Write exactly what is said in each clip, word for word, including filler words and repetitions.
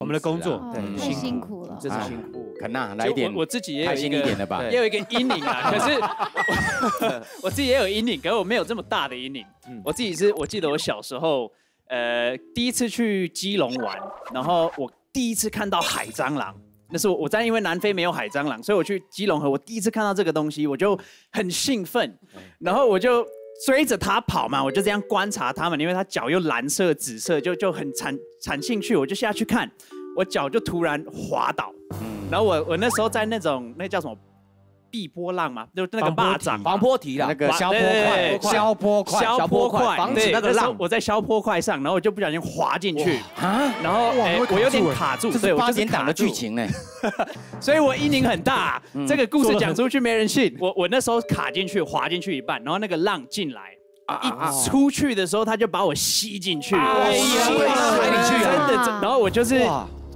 我们的工作太辛苦了，真是辛苦。肯娜来一点，我自己也有一个，也有一个阴影啊。可是我自己也有阴影，可是我没有这么大的阴影。我自己是我记得我小时候，呃，第一次去基隆玩，然后我第一次看到海蟑螂。 那是我，我在因为南非没有海蟑螂，所以我去基隆河，我第一次看到这个东西，我就很兴奋，然后我就追着它跑嘛，我就这样观察它们，因为它脚又蓝色、紫色，就就很产产兴趣，我就下去看，我脚就突然滑倒，然后我我那时候在那种那叫什么碧波浪嘛，就那个巴掌、防波堤啦，那个消波块、消波块、消波块，防止那个浪。我在消波块上，然后我就不小心滑进去啊，然后我有点卡住，对，八点档的剧情呢。 所以我阴影很大，这个故事讲出去没人信。我我那时候卡进去，滑进去一半，然后那个浪进来，一出去的时候，他就把我吸进去，吸到海里去，真的。然后我就是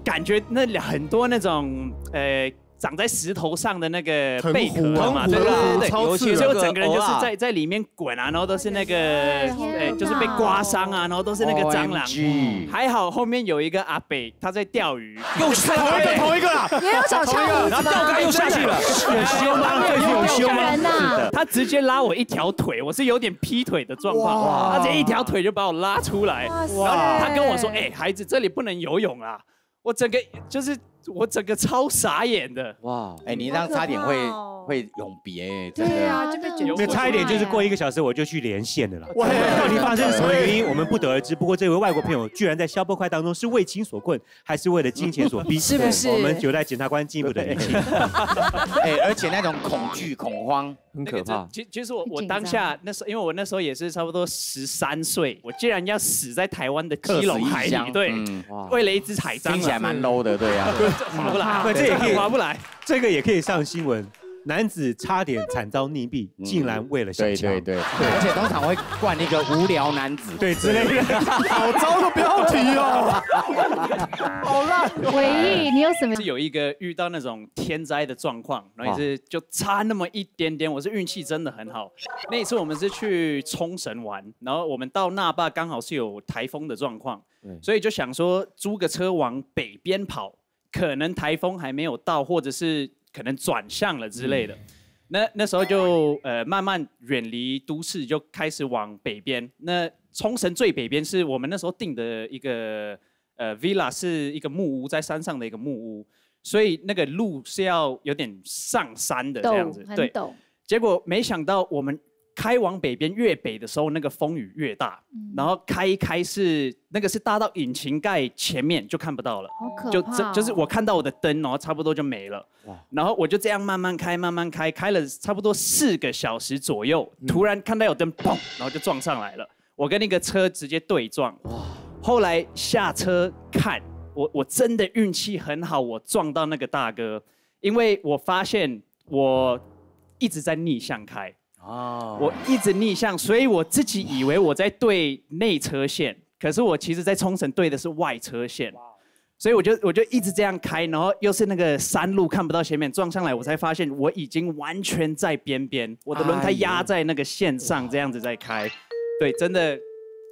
感觉那很多那种呃长在石头上的那个贝壳嘛，对对对，所以我整个人就是在在里面滚啊，然后都是那个呃就是被刮伤啊，然后都是那个蟑螂。还好后面有一个阿北他在钓鱼，又是同一个同一个啦。 也有小鲨鱼，然后钓竿又下去了，很凶啊，对，很凶啊！他直接拉我一条腿，我是有点劈腿的状况，他直接一条腿就把我拉出来，然后他跟我说：“哎，孩子，这里不能游泳啊！”我整个就是我整个超傻眼的。哇，哎，你这样差点会会永别，对啊，这个就差一点就是过一个小时我就去连线的了。哇，到底发生什么原因，我们不得而知。不过这位外国朋友居然在消波块当中是为情所困，还是为了金钱所逼？是不是？我们有待检察官进一步的厘清。哎，而且那种恐惧、恐慌很可怕。其其实我我当下那时候，因为我那时候也是差不多十三岁，我竟然要死在台湾的基隆海里，对，为了一只海蟑螂。听起来蛮 low 的，对啊，划不来，这也可以划不来，这个也可以上新闻。 男子差点惨遭溺毙，竟然为了小强，对对对，而且通常会冠一个无聊男子，对之类的，好糟的标题哦。好啦，回忆你有什么？是有一个遇到那种天灾的状况，然后也是就差那么一点点，我是运气真的很好。那一次我们是去冲绳玩，然后我们到那霸刚好是有台风的状况，所以就想说租个车往北边跑，可能台风还没有到，或者是。 可能转向了之类的，那那时候就呃慢慢远离都市，就开始往北边。那冲绳最北边是我们那时候订的一个呃 villa， 是一个木屋，在山上的一个木屋，所以那个路是要有点上山的这样子。对，结果没想到我们开往北边越北的时候，那个风雨越大，嗯、然后开一开是那个是大到引擎盖前面就看不到了，好可怕、哦就！就是我看到我的灯，然后差不多就没了。 然后我就这样慢慢开，慢慢开，开了差不多四个小时左右，突然看到有灯，砰，然后就撞上来了。我跟那个车直接对撞。后来下车看，我我真的运气很好，我撞到那个大哥，因为我发现我一直在逆向开，哦，我一直逆向，所以我自己以为我在对内车线，可是我其实在冲绳对的是外车线。 所以我就我就一直这样开，然后又是那个山路看不到前面，撞上来我才发现我已经完全在边边，我的轮胎压在那个线上，这样子在开，对，真的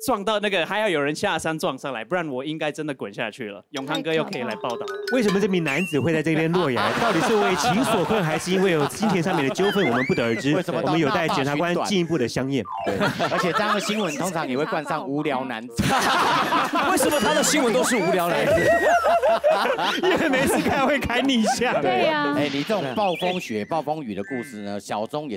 撞到那个还要有人下山撞上来，不然我应该真的滚下去了。永康哥又可以来报道，为什么这名男子会在这边落崖？到底是为情所困，还是因为有金钱上面的纠纷？我们不得而知，我们有待检察官进一步的相验。对，而且这样的新闻通常也会冠上无聊男子。为什么他的新闻都是无聊男子？ 因为没事开会开逆向。对呀，哎，你这种暴风雪、暴风雨的故事呢，小钟也